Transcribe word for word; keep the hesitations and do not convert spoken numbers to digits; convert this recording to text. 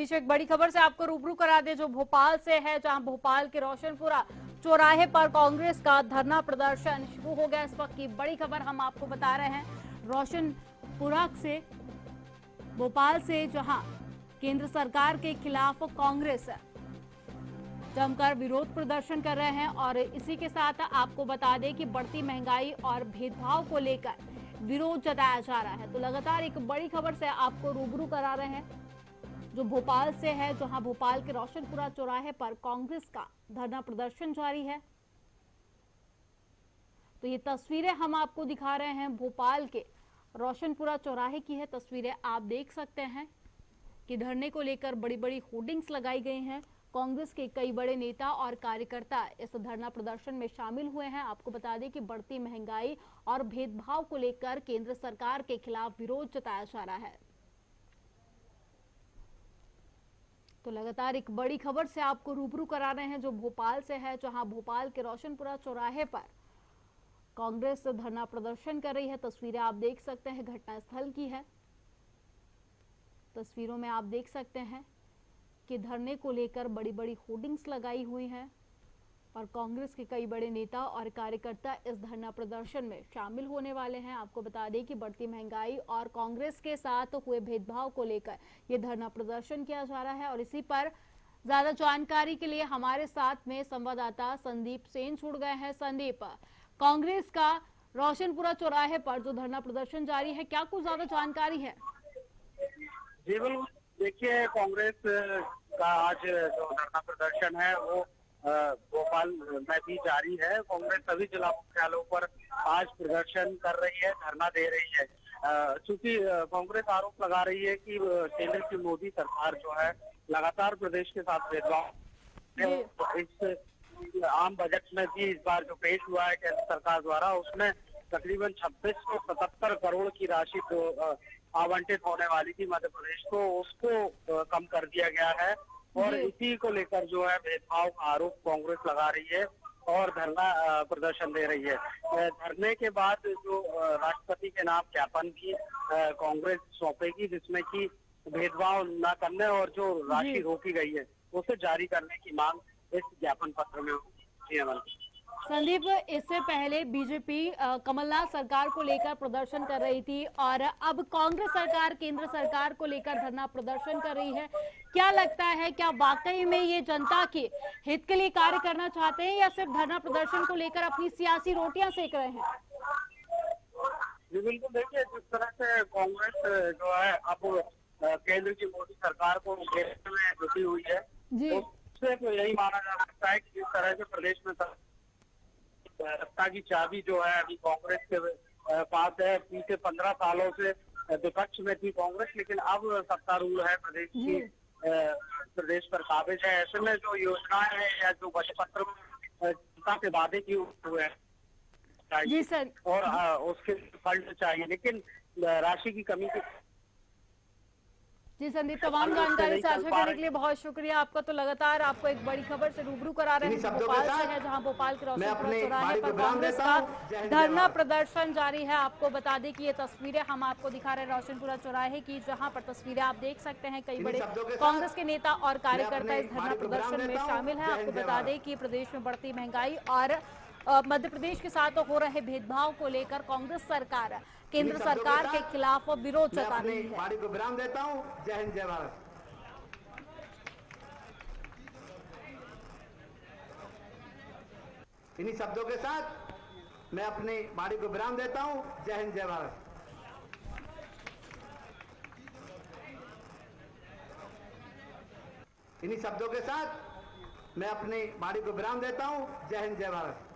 बीच में एक बड़ी खबर से आपको रूबरू करा दें जो भोपाल से है, जहां भोपाल के रोशनपुरा चौराहे पर कांग्रेस का धरना प्रदर्शन शुरू हो गया। इस वक्त की बड़ी खबर हम आपको बता रहे हैं रोशनपुरा से, भोपाल से, जहां केंद्र सरकार के खिलाफ कांग्रेस जमकर विरोध प्रदर्शन कर रहे हैं। और इसी के साथ आपको बता दें कि बढ़ती महंगाई और भेदभाव को लेकर विरोध जताया जा रहा है। तो लगातार एक बड़ी खबर से आपको रूबरू करा रहे हैं जो भोपाल से है, जहां भोपाल के रोशनपुरा चौराहे पर कांग्रेस का धरना प्रदर्शन जारी है। तो ये तस्वीरें हम आपको दिखा रहे हैं भोपाल के रोशनपुरा चौराहे की है। तस्वीरें आप देख सकते हैं कि धरने को लेकर बड़ी बड़ी होर्डिंग्स लगाई गई हैं। कांग्रेस के कई बड़े नेता और कार्यकर्ता इस धरना प्रदर्शन में शामिल हुए हैं। आपको बता दें कि बढ़ती महंगाई और भेदभाव को लेकर केंद्र सरकार के खिलाफ विरोध जताया जा रहा है। तो लगातार एक बड़ी खबर से आपको रूबरू करा रहे हैं जो भोपाल से है, जहां भोपाल के रोशनपुरा चौराहे पर कांग्रेस धरना प्रदर्शन कर रही है। तस्वीरें आप देख सकते हैं घटनास्थल की है। तस्वीरों में आप देख सकते हैं कि धरने को लेकर बड़ी बड़ी होर्डिंग्स लगाई हुई हैं और कांग्रेस के कई बड़े नेता और कार्यकर्ता इस धरना प्रदर्शन में शामिल होने वाले हैं। आपको बता दें कि बढ़ती महंगाई और कांग्रेस के साथ हुए भेदभाव को लेकर ये धरना प्रदर्शन किया जा रहा है। और इसी पर ज्यादा जानकारी के लिए हमारे साथ में संवाददाता संदीप सेन जुड़ गए हैं। संदीप, कांग्रेस का रोशनपुरा चौराहे पर जो धरना प्रदर्शन जारी है, क्या कुछ ज्यादा जानकारी है? जी बिल्कुल, देखिए कांग्रेस का आज जो धरना प्रदर्शन है वो भोपाल में भी जारी है। कांग्रेस सभी जिला मुख्यालयों पर आज प्रदर्शन कर रही है, धरना दे रही है। चूंकि कांग्रेस आरोप लगा रही है कि केंद्र की मोदी सरकार जो है लगातार प्रदेश के साथ भेदभाव, इस आम बजट में भी इस बार जो पेश हुआ है केंद्र सरकार द्वारा उसमें तकरीबन छब्बीस सौ सतहत्तर करोड़ की राशि जो आवंटित होने वाली थी मध्य प्रदेश को, उसको कम कर दिया गया है। और इसी को लेकर जो है भेदभाव का आरोप कांग्रेस लगा रही है और धरना प्रदर्शन दे रही है। धरने के बाद जो राष्ट्रपति के नाम ज्ञापन भी कांग्रेस सौंपेगी, जिसमें कि भेदभाव न करने और जो राशि रोकी गई है उसे जारी करने की मांग इस ज्ञापन पत्र में होगी। संदीप, इससे पहले बीजेपी कमलनाथ सरकार को लेकर प्रदर्शन कर रही थी और अब कांग्रेस सरकार केंद्र सरकार को लेकर धरना प्रदर्शन कर रही है। क्या लगता है, क्या वाकई में ये जनता के हित के लिए कार्य करना चाहते हैं या सिर्फ धरना प्रदर्शन को लेकर अपनी सियासी रोटियां सेक रहे हैं? जी बिल्कुल, देखिए जिस तरह से कांग्रेस जो है अब केंद्र की मोदी सरकार को घेरने में जुटी हुई है, उससे तो यही माना जा सकता है की जिस तरह से प्रदेश में सत्ता की चाबी जो है अभी कांग्रेस के पास है। पिछले पंद्रह सालों से विपक्ष में थी कांग्रेस, लेकिन अब सत्तारूढ़ है, प्रदेश की प्रदेश पर काबिज है। ऐसे में जो योजनाएं हैं या जो बजट पत्र जनता के वादे किए हुए हैं और उसके फंड चाहिए, लेकिन राशि की कमी के। जी संदीप, तमाम जानकारी साझा करने के लिए बहुत शुक्रिया आपका। तो लगातार आपको एक बड़ी खबर से रूबरू करा रहे हैं भोपाल से है, जहां भोपाल के रोशनपुरा चौराहे पर कांग्रेस का धरना प्रदर्शन जारी है। आपको बता दें कि ये तस्वीरें हम आपको दिखा रहे हैं रोशनपुरा चौराहे की, जहां पर तस्वीरें आप देख सकते हैं कई बड़े कांग्रेस के नेता और कार्यकर्ता इस धरना प्रदर्शन में शामिल है। आपको बता दें कि प्रदेश में बढ़ती महंगाई और मध्य प्रदेश के साथ हो रहे भेदभाव को लेकर कांग्रेस सरकार केंद्र सरकार के खिलाफ विरोध जता रही है। पारी को विराम देता हूं। जय हिंद, जय भारत। इन्हीं शब्दों के साथ मैं अपनी वाणी को विराम देता हूं। जय हिंद, जय भारत। इन्हीं शब्दों के साथ मैं अपनी वाणी को विराम देता हूं। जय हिंद, जय भारत।